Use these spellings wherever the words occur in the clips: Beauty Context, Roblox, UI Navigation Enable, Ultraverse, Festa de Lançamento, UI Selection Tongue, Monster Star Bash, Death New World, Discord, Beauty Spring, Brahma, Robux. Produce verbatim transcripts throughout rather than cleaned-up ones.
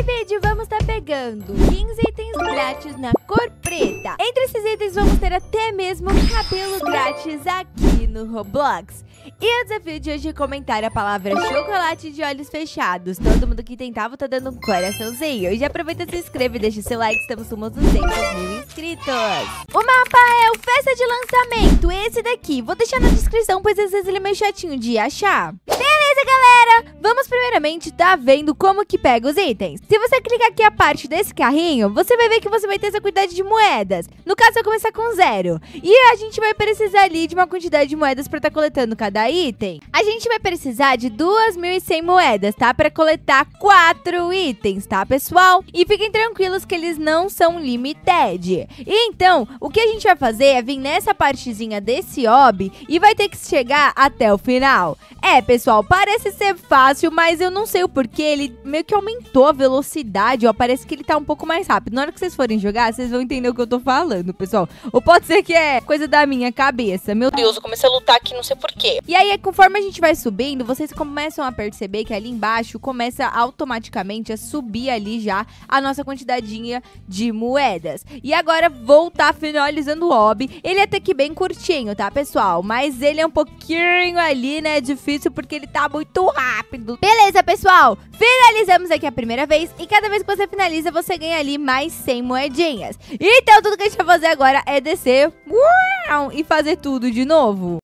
Nesse vídeo vamos estar pegando quinze itens grátis na cor preta. Entre esses itens vamos ter até mesmo cabelo grátis aqui no Roblox. E o desafio de hoje é comentar a palavra chocolate de olhos fechados. Todo mundo que tentava tá dando um coraçãozinho. E já aproveita, se inscreve e deixa seu like, estamos somando duzentos mil inscritos. O mapa é o Festa de Lançamento, esse daqui. Vou deixar na descrição, pois às vezes ele é meio chatinho de achar. Beleza, galera? Vamos primeiramente tá vendo como que pega os itens. Se você clicar aqui a parte desse carrinho, você vai ver que você vai ter essa quantidade de moedas. No caso, vai começar com zero. E a gente vai precisar ali de uma quantidade de moedas pra tá coletando cada item. A gente vai precisar de duas mil e cem moedas, tá? Pra coletar quatro itens, tá, pessoal? E fiquem tranquilos que eles não são limited. E então, o que a gente vai fazer é vir nessa partezinha desse hobby e vai ter que chegar até o final. É, pessoal, parece ser fácil, mas eu não sei o porquê. Ele meio que aumentou a velocidade, ó. Parece que ele tá um pouco mais rápido. Na hora que vocês forem jogar, vocês vão entender o que eu tô falando, pessoal. Ou pode ser que é coisa da minha cabeça. Meu Deus, eu comecei a lutar aqui, não sei porquê. E aí, conforme a gente vai subindo, vocês começam a perceber que ali embaixo começa automaticamente a subir ali já a nossa quantidadinha de moedas. E agora vou tá finalizando o hobby. Ele é até que bem curtinho, tá, pessoal? Mas ele é um pouquinho ali, né, difícil, porque ele tá muito rápido. Beleza, pessoal? Finalizamos aqui a primeira vez. E cada vez que você finaliza, você ganha ali mais cem moedinhas. Então, tudo que a gente vai fazer agora é descer uau, e fazer tudo de novo.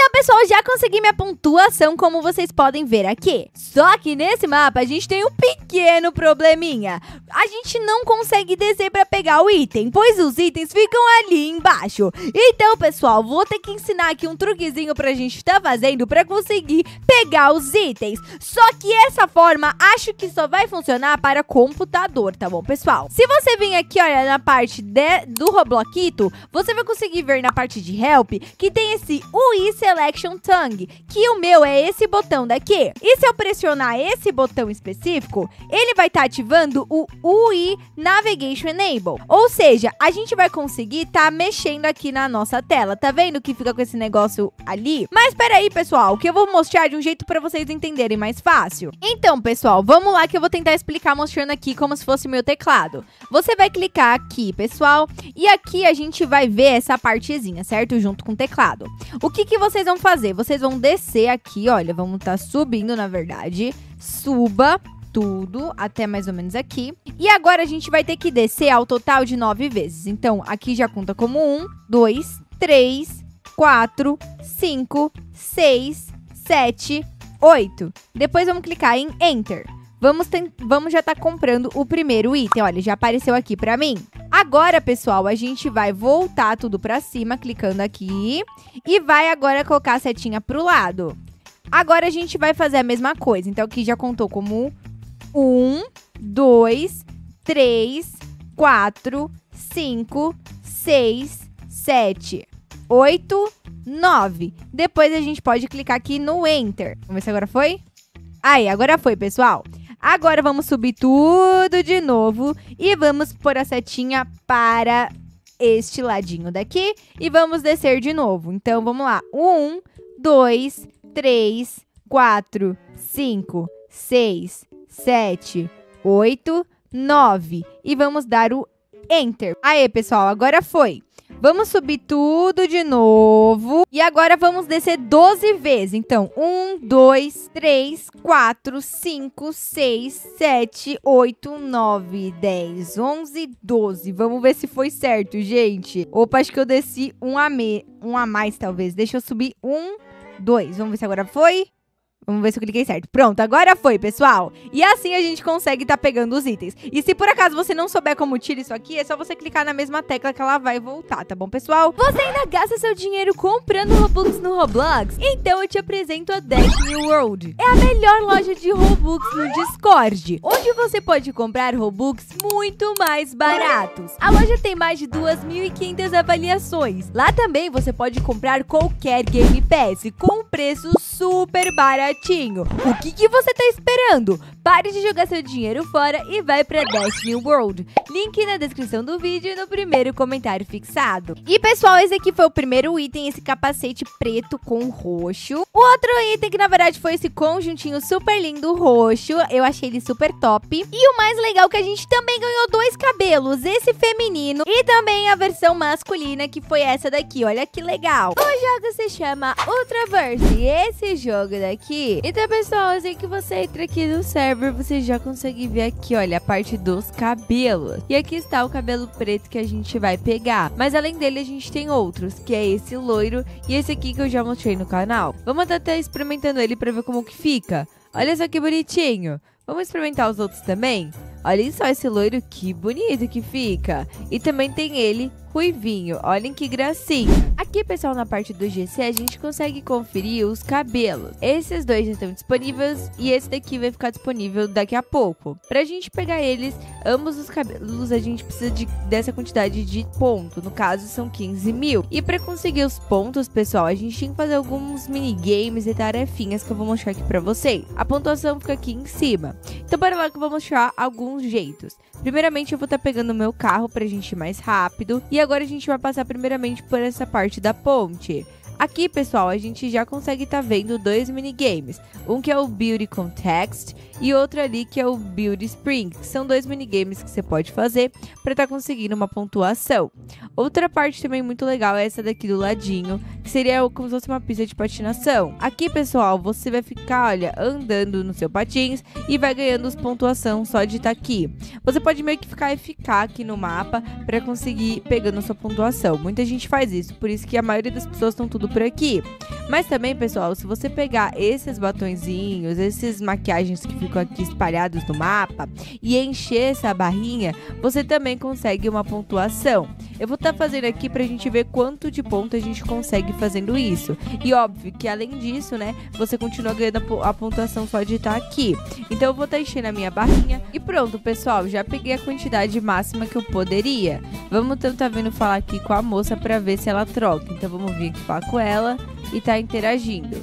Então, pessoal, já consegui minha pontuação, como vocês podem ver aqui. Só que nesse mapa a gente tem um pequeno probleminha. A gente não consegue descer pra pegar o item, pois os itens ficam ali embaixo. Então, pessoal, vou ter que ensinar aqui um truquezinho pra gente tá fazendo pra conseguir pegar os itens. Só que essa forma, acho que só vai funcionar para computador, tá bom, pessoal? Se você vir aqui, olha, na parte de, do Robloquito, você vai conseguir ver na parte de Help que tem esse U I Selection Tongue, que o meu é esse botão daqui. E se eu pressionar esse botão específico, ele vai estar tá ativando o U I Navigation Enable. Ou seja, a gente vai conseguir tá mexendo aqui na nossa tela. Tá vendo que fica com esse negócio ali? Mas peraí, pessoal, que eu vou mostrar de um jeito pra vocês entenderem mais fácil. Então, pessoal, vamos lá que eu vou tentar explicar mostrando aqui como se fosse meu teclado. Você vai clicar aqui, pessoal, e aqui a gente vai ver essa partezinha, certo? Junto com o teclado. O que que vocês vão fazer? Vocês vão descer aqui, olha, vamos estar subindo, na verdade. Suba tudo até mais ou menos aqui. E agora a gente vai ter que descer ao total de nove vezes. Então, aqui já conta como um, dois, três, quatro, cinco, seis, sete, oito. Depois vamos clicar em Enter. Vamos, vamos já tá comprando o primeiro item. Olha, já apareceu aqui pra mim. Agora, pessoal, a gente vai voltar tudo pra cima, clicando aqui. E vai agora colocar a setinha pro lado. Agora a gente vai fazer a mesma coisa. Então, aqui já contou como um, dois, três, quatro, cinco, seis, sete, oito, nove. Depois a gente pode clicar aqui no Enter. Vamos ver se agora foi? Aí, agora foi, pessoal. Agora vamos subir tudo de novo e vamos pôr a setinha para este ladinho daqui e vamos descer de novo. Então, vamos lá. Um, dois, três, quatro, cinco, seis, sete, oito, nove. E vamos dar o Enter. Aê, pessoal, agora foi. Vamos subir tudo de novo. E agora vamos descer doze vezes. Então, um, dois, três, quatro, cinco, seis, sete, oito, nove, dez, onze, doze. Vamos ver se foi certo, gente. Opa, acho que eu desci um a, me... um a mais, talvez. Deixa eu subir um, dois. Vamos ver se agora foi. Vamos ver se eu cliquei certo. Pronto, agora foi, pessoal. E assim a gente consegue tá pegando os itens. E se por acaso você não souber como tira isso aqui, é só você clicar na mesma tecla que ela vai voltar, tá bom, pessoal? Você ainda gasta seu dinheiro comprando Robux no Roblox? Então eu te apresento a Death New World. É a melhor loja de Robux no Discord, onde você pode comprar Robux muito mais baratos. A loja tem mais de duas mil e quinhentas avaliações. Lá também você pode comprar qualquer Game Pass com um preço super barato. O que que você tá esperando? Pare de jogar seu dinheiro fora e vai para Death New World. Link na descrição do vídeo e no primeiro comentário fixado. E pessoal, esse aqui foi o primeiro item, esse capacete preto com roxo. O outro item que na verdade foi esse conjuntinho super lindo roxo, eu achei ele super top. E o mais legal é que a gente também ganhou dois cabelos, esse feminino e também a versão masculina, que foi essa daqui, olha que legal. O jogo se chama Ultraverse, esse jogo daqui. Então pessoal, assim que você entra aqui no server, você já consegue ver aqui, olha, a parte dos cabelos. E aqui está o cabelo preto que a gente vai pegar, mas além dele a gente tem outros, que é esse loiro e esse aqui que eu já mostrei no canal. Vamos estar até experimentando ele pra ver como que fica. Olha só que bonitinho. Vamos experimentar os outros também? Olhem só esse loiro, que bonito que fica. E também tem ele, ruivinho. Olhem que gracinha. Aqui, pessoal, na parte do G C, a gente consegue conferir os cabelos. Esses dois já estão disponíveis e esse daqui vai ficar disponível daqui a pouco. Pra gente pegar eles, ambos os cabelos, a gente precisa de, dessa quantidade de ponto. No caso, são quinze mil. E pra conseguir os pontos, pessoal, a gente tem que fazer alguns minigames e tarefinhas que eu vou mostrar aqui pra vocês. A pontuação fica aqui em cima. Então, bora lá que eu vou mostrar alguns jeitos. Primeiramente, eu vou estar pegando o meu carro pra gente ir mais rápido. E agora a gente vai passar primeiramente por essa parte da ponte. Aqui, pessoal, a gente já consegue estar vendo dois minigames. Um que é o Beauty Context e outro ali que é o Beauty Spring. Que são dois minigames que você pode fazer para estar conseguindo uma pontuação. Outra parte também muito legal é essa daqui do ladinho, que seria como se fosse uma pista de patinação. Aqui, pessoal, você vai ficar, olha, andando no seu patins e vai ganhando as pontuações só de estar aqui. Você pode meio que ficar e ficar aqui no mapa para conseguir pegando a sua pontuação. Muita gente faz isso, por isso que a maioria das pessoas estão tudo por aqui. Mas também, pessoal, se você pegar esses batonzinhos, esses maquiagens que ficam aqui espalhados no mapa e encher essa barrinha, você também consegue uma pontuação. Eu vou estar fazendo aqui pra gente ver quanto de ponto a gente consegue fazendo isso. E óbvio que além disso, né, você continua ganhando a pontuação só de estar aqui. Então eu vou estar enchendo a minha barrinha. E pronto, pessoal, já peguei a quantidade máxima que eu poderia. Vamos tentar vindo falar aqui com a moça pra ver se ela troca. Então vamos vir aqui falar com ela e tá interagindo.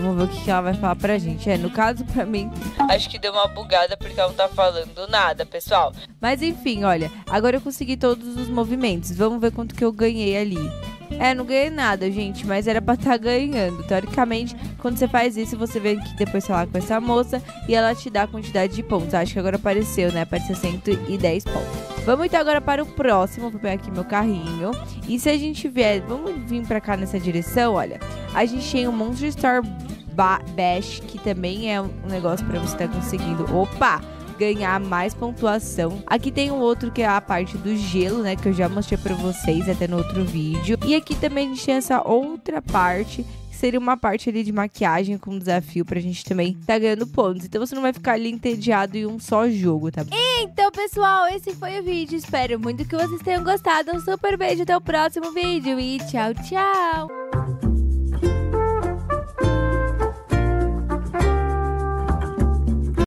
Vamos ver o que ela vai falar pra gente. É, no caso, pra mim, acho que deu uma bugada porque ela não tá falando nada, pessoal. Mas enfim, olha, agora eu consegui todos os movimentos. Vamos ver quanto que eu ganhei ali. É, não ganhei nada, gente, mas era pra estar ganhando. Teoricamente, quando você faz isso, você vem aqui depois falar com essa moça e ela te dá a quantidade de pontos. Acho que agora apareceu, né? Apareceu cento e dez pontos. Vamos então agora para o próximo. Vou pegar aqui meu carrinho. E se a gente vier, vamos vir pra cá nessa direção, olha. A gente tem o Monster Star Bash, que também é um negócio pra você estar conseguindo, opa, ganhar mais pontuação. Aqui tem um outro que é a parte do gelo, né, que eu já mostrei pra vocês até no outro vídeo. E aqui também a gente tem essa outra parte, seria uma parte ali de maquiagem com desafio pra gente também tá ganhando pontos. Então você não vai ficar ali entediado em um só jogo, tá bom? Então, pessoal, esse foi o vídeo. Espero muito que vocês tenham gostado. Um super beijo, até o próximo vídeo e tchau, tchau!